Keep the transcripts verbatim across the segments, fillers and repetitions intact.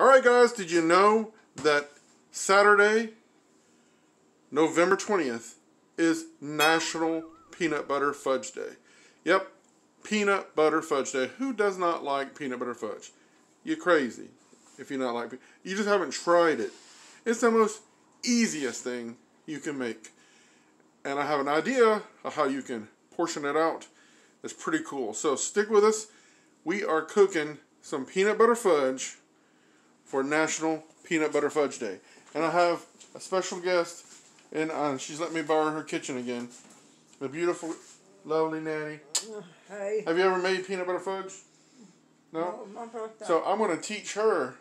Alright guys, did you know that Saturday, November twentieth, is National Peanut Butter Fudge Day? Yep, Peanut Butter Fudge Day. Who does not like peanut butter fudge? You're crazy if you not like it. You just haven't tried it. It's the most easiest thing you can make. And I have an idea of how you can portion it out. It's pretty cool. So stick with us. We are cooking some peanut butter fudge for National Peanut Butter Fudge Day. And I have a special guest, and uh, she's let me borrow her kitchen again. The beautiful, lovely Nanny. Hey. Have you ever made peanut butter fudge? No? No, my first time. So I'm going to teach her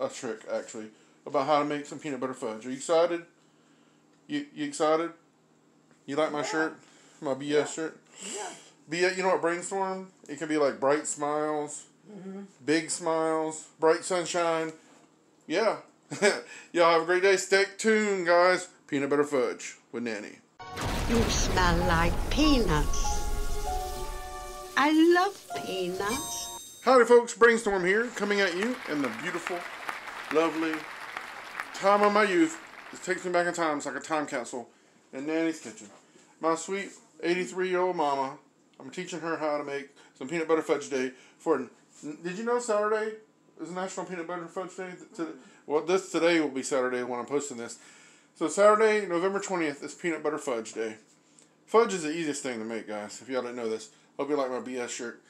a trick, actually, about how to make some peanut butter fudge. Are you excited? You, you excited? You like my yeah. shirt? My B S yeah. shirt? Yeah. B S, you know what, Brainstorm? It can be like bright smiles, mm-hmm. big smiles, bright sunshine. Yeah. Y'all have a great day. Stay tuned, guys. Peanut butter fudge with Nanny. You smell like peanuts. I love peanuts. Howdy, folks. Brainstorm here, coming at you in the beautiful, lovely time of my youth. It takes me back in time. It's like a time capsule in Nanny's kitchen. My sweet eighty-three-year-old mama. I'm teaching her how to make some peanut butter fudge day for. Did you know Saturday is National Peanut Butter Fudge Day? Well, this today will be Saturday when I'm posting this. So Saturday, November twentieth, is Peanut Butter Fudge Day. Fudge is the easiest thing to make, guys. If y'all didn't know this, hope you like my B S shirt.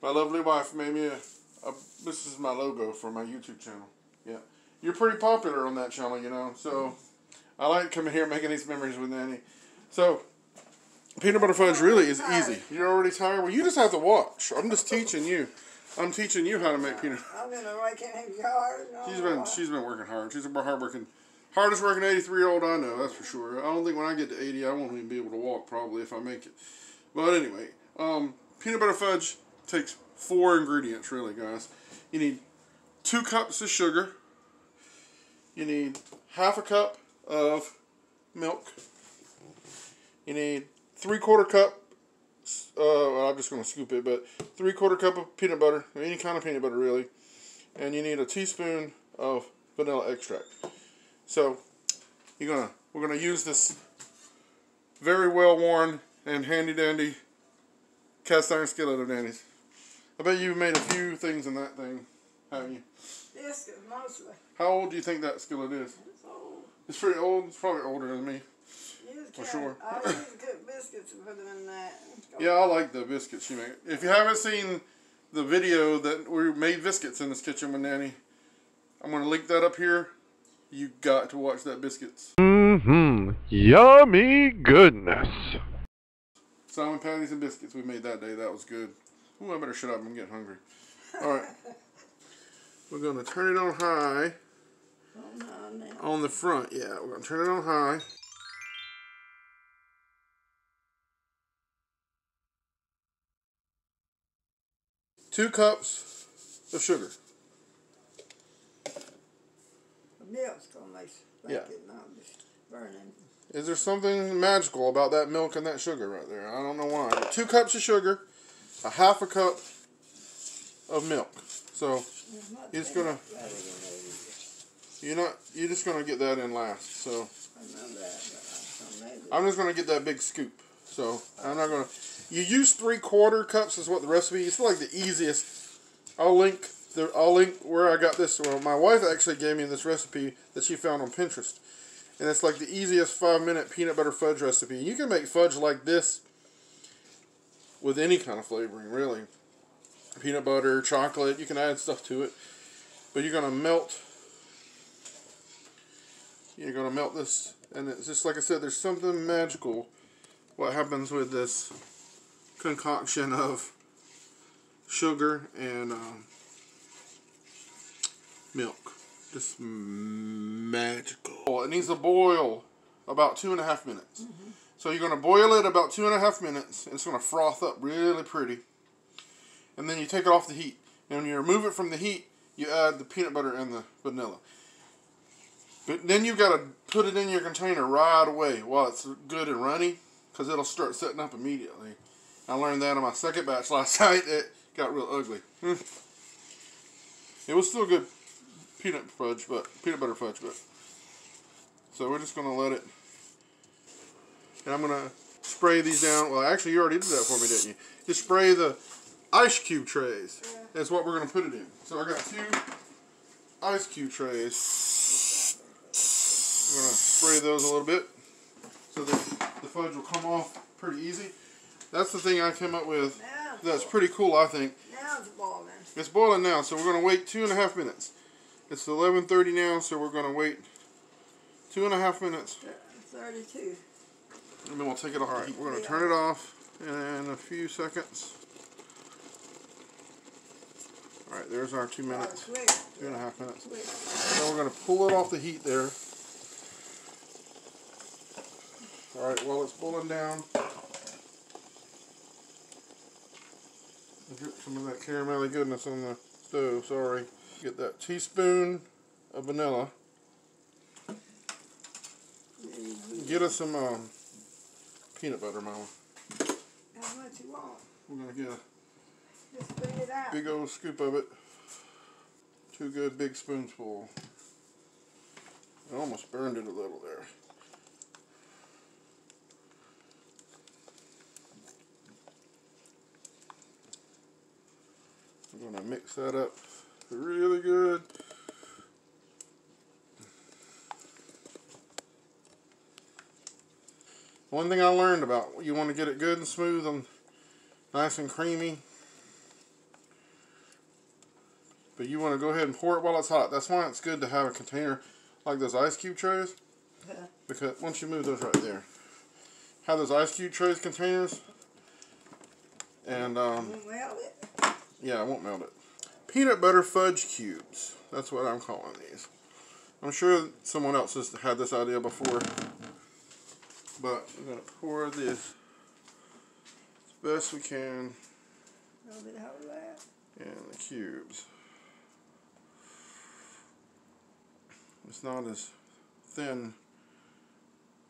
My lovely wife made me a, a. This is my logo for my YouTube channel. Yeah, you're pretty popular on that channel, you know. So I like coming here making these memories with Nanny. So. Peanut butter fudge really is easy. You're already tired? Well, you just have to watch. I'm just teaching you. I'm teaching you how to make peanut butter. I can't even hard. She's been she's been working hard. She's a hard working, hardest working eighty-three-year-old I know. That's for sure. I don't think when I get to eighty, I won't even be able to walk probably if I make it. But anyway, um, peanut butter fudge takes four ingredients really, guys. You need two cups of sugar. You need half a cup of milk. You need Three quarter cup, uh, well, I'm just going to scoop it, but three quarter cup of peanut butter, any kind of peanut butter really, and you need a teaspoon of vanilla extract. So you're gonna we're gonna use this very well worn and handy dandy cast iron skillet of Nanny's. I bet you've made a few things in that thing, haven't you? Yes, mostly. How old do you think that skillet is? It's old. It's pretty old. It's probably older than me. For sure. I always cook biscuits and put them in that. Yeah, I like the biscuits she made. If you haven't seen the video that we made biscuits in this kitchen with Nanny, I'm going to link that up here. You got to watch that biscuits. Mm-hmm. Yummy goodness. Salmon patties and biscuits we made that day. That was good. Ooh, I better shut up. I'm getting hungry. All right. We're going to turn it on high. Oh, no, no. On the front. Yeah, we're going to turn it on high. Two cups of sugar. The milk's gonna make yeah. it not burning. Is there something magical about that milk and that sugar right there? I don't know why. But two cups of sugar, a half a cup of milk. So you're just gonna you're not you're just gonna get that in last. So I'm just gonna get that big scoop. So I'm not gonna. You use three quarter cups is what the recipe. It's like the easiest. I'll link the. I'll link where I got this. Well, my wife actually gave me this recipe that she found on Pinterest, and it's like the easiest five minute peanut butter fudge recipe. You can make fudge like this with any kind of flavoring, really. Peanut butter, chocolate. You can add stuff to it, but you're gonna melt. You're gonna melt this, and it's just like I said. There's something magical. What happens with this concoction of sugar and um, milk? Just magical. Oh, it needs to boil about two and a half minutes. Mm-hmm. So you're going to boil it about two and a half minutes. And it's going to froth up really pretty. And then you take it off the heat. And when you remove it from the heat, you add the peanut butter and the vanilla. But then you've got to put it in your container right away while it's good and runny. Because it'll start setting up immediately. I learned that in my second batch last night. It got real ugly. It was still good peanut fudge, but peanut butter fudge, but so we're just gonna let it, and I'm gonna spray these down. Well, actually, you already did that for me, didn't you? Just spray the ice cube trays. Yeah. That's what we're gonna put it in. So I got two ice cube trays. I'm gonna spray those a little bit so that the fudge will come off pretty easy. That's the thing I came up with. That's pretty cool, I think. Now it's boiling. It's boiling now, so we're gonna wait two and a half minutes. It's eleven thirty now, so we're gonna wait two and a half minutes. thirty-two. And then we'll take it off. Right, we're gonna turn it off in a few seconds. All right, there's our two minutes, two and a half minutes. Now we're gonna pull it off the heat there. All right, while it's boiling down, get some of that caramelly goodness on the stove, sorry. Get that teaspoon of vanilla. Get us some um, peanut butter, Mama. How much you want? We're going to get a Just bring it out. big old scoop of it. Two good big spoonsful. I almost burned it a little there. I'm going to mix that up really good. One thing I learned about, you want to get it good and smooth and nice and creamy. But you want to go ahead and pour it while it's hot. That's why it's good to have a container like those ice cube trays. Yeah. Because once you move those right there, have those ice cube trays containers. And um, yeah, I won't melt it. Peanut butter fudge cubes. That's what I'm calling these. I'm sure someone else has had this idea before. But I'm going to pour this as best we can in the cubes. It's not as thin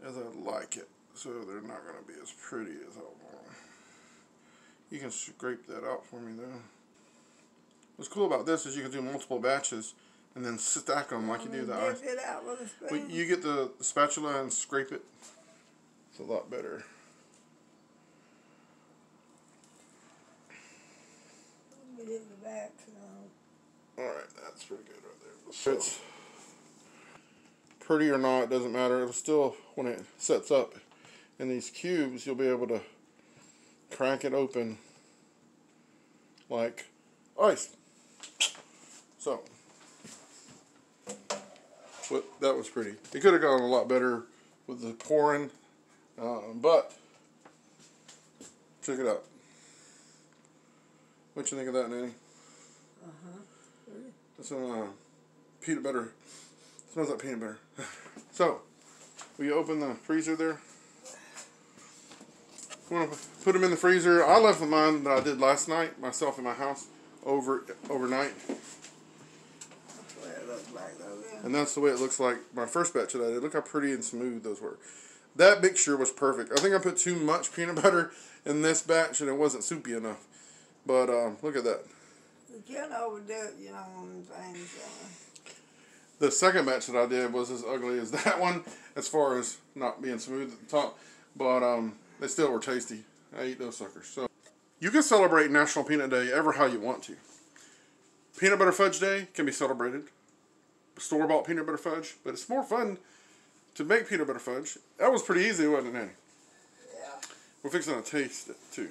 as I'd like it, so they're not going to be as pretty as I want. You can scrape that out for me though. What's cool about this is you can do multiple batches and then stack them like you do the ice. It out with a spoon. But you get the spatula and scrape it. It's a lot better. Put it in the back. Alright, that's pretty good right there. So it's pretty or not, it doesn't matter. It'll still, when it sets up in these cubes, you'll be able to crack it open like ice. So, but that was pretty. It could have gone a lot better with the pouring, uh, but check it out. What you think of that, Nanny? Uh huh. That's some uh, peanut butter. It smells like peanut butter. So, will you open the freezer there? I'm gonna put them in the freezer. I left the mine that I did last night, myself in my house, over overnight. That's the way it looks like though, yeah. And that's the way it looks like my first batch that I did. Look how pretty and smooth those were. That mixture was perfect. I think I put too much peanut butter in this batch, and it wasn't soupy enough. But um, look at that. You can't overdo it, you know what I'm saying? The second batch that I did was as ugly as that one, as far as not being smooth at the top, but um. They still were tasty. I ate those suckers. So you can celebrate National Peanut Day ever how you want to. Peanut Butter Fudge Day can be celebrated. Store-bought peanut butter fudge. But it's more fun to make peanut butter fudge. That was pretty easy, wasn't it, Nanny? Yeah. We're fixing to taste it, too.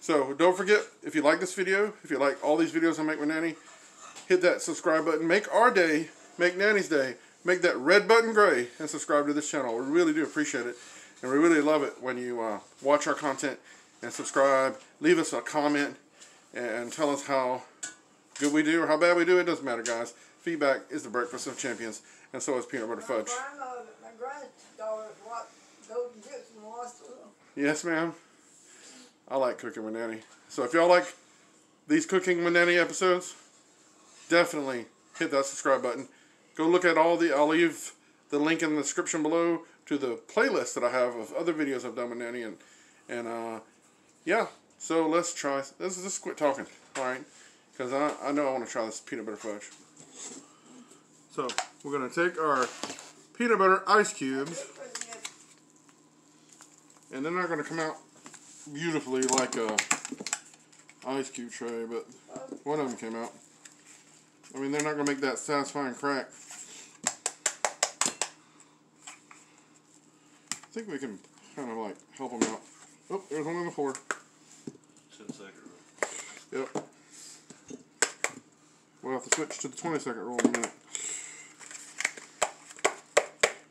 So don't forget, if you like this video, if you like all these videos I make with Nanny, hit that subscribe button. Make our day, make Nanny's day, make that red button gray, and subscribe to this channel. We really do appreciate it. And we really love it when you uh, watch our content and subscribe. Leave us a comment and tell us how good we do or how bad we do. It doesn't matter, guys. Feedback is the breakfast of champions, and so is peanut butter fudge. My granddaughter goes and gets some last little. Yes, ma'am. I like Cooking with Nanny. So if y'all like these Cooking with Nanny episodes, definitely hit that subscribe button. Go look at all the, I'll leave the link in the description below to the playlist that I have of other videos I've done with Nanny, and and uh, yeah. So let's try. Let's just quit talking, all right? Because I I know I want to try this peanut butter fudge. So we're going to take our peanut butter ice cubes, and they're not going to come out beautifully like a ice cube tray, but one of them came out. I mean, they're not going to make that satisfying crack. I think we can kind of like help them out. Oh, there's one on the floor. ten second roll. Yep. We'll have to switch to the twenty second roll in a minute.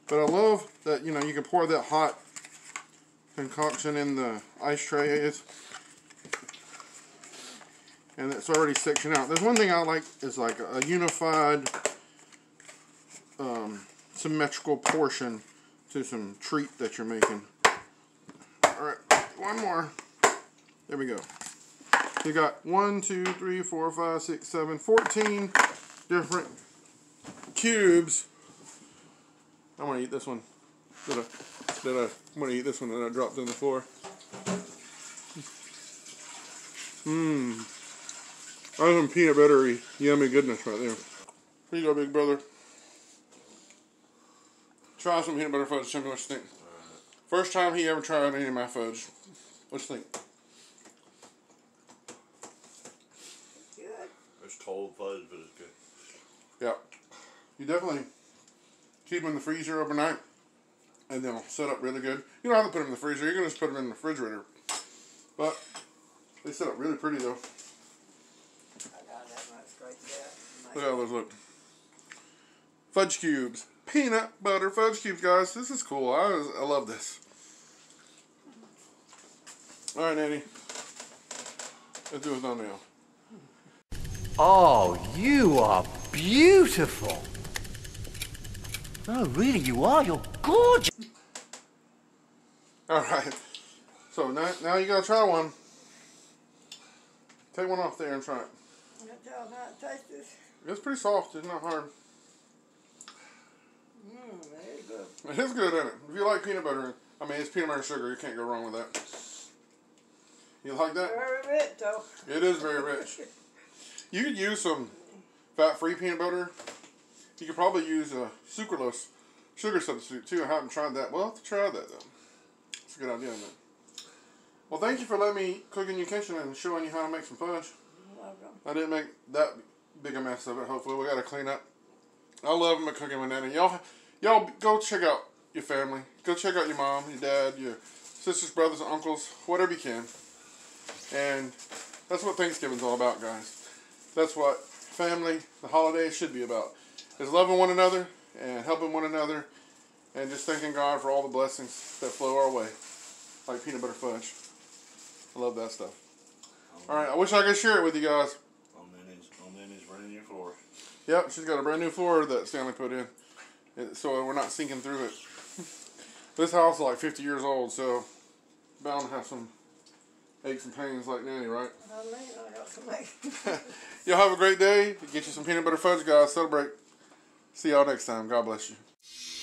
But I love that, you know, you can pour that hot concoction in the ice trays, and it's already sectioned out. There's one thing I like is like a unified, um, symmetrical portion to some treat that you're making. Alright, one more. There we go. You got one, two, three, four, five, six, seven, fourteen different cubes. I'm gonna eat this one. Did I, did I, I'm gonna eat this one that I dropped on the floor. Mmm. That's some peanut buttery, yummy goodness right there. Here you go, big brother. Try some peanut butter fudge. Tell me what you think. First time he ever tried any of my fudge. What you think? It's good. It's cold fudge, but it's good. Yeah. You definitely keep them in the freezer overnight, and they'll set up really good. You don't have to put them in the freezer. You can just put them in the refrigerator. But they set up really pretty, though. I got that much right there. Look how those look. Fudge cubes. Peanut butter fudge cubes, guys. This is cool. I, was, I love this. All right, Nanny. Let's do a thumbnail. Oh, you are beautiful. Oh, really, you are. You're gorgeous. All right. So now, now you gotta try one. Take one off there and try it. I'm not sure how to taste this. It's pretty soft. It's not hard. Mm, very good. It is good, isn't it? If you like peanut butter, I mean, it's peanut butter and sugar. You can't go wrong with that. You like that? Very rich, though. It is very rich. You could use some fat-free peanut butter. You could probably use a sucralose sugar substitute, too. I haven't tried that. We'll have to try that, though. It's a good idea, isn't it? Well, thank you for letting me cook in your kitchen and showing you how to make some fudge. You're welcome. I didn't make that big a mess of it, hopefully. We got to clean up. I love my cooking with Nanny. Y'all, y'all go check out your family. Go check out your mom, your dad, your sisters, brothers, uncles, whatever you can. And that's what Thanksgiving's all about, guys. That's what family, the holidays should be about. Is loving one another and helping one another and just thanking God for all the blessings that flow our way. Like peanut butter fudge. I love that stuff. Alright, I wish I could share it with you guys. Oh, Nanny's, oh, Nanny's running your floor. Yep, she's got a brand new floor that Stanley put in, so we're not sinking through it. This house is like fifty years old, so bound to have some aches and pains like Nanny, right? Y'all have a great day. Get you some peanut butter fudge, guys. Celebrate. See y'all next time. God bless you.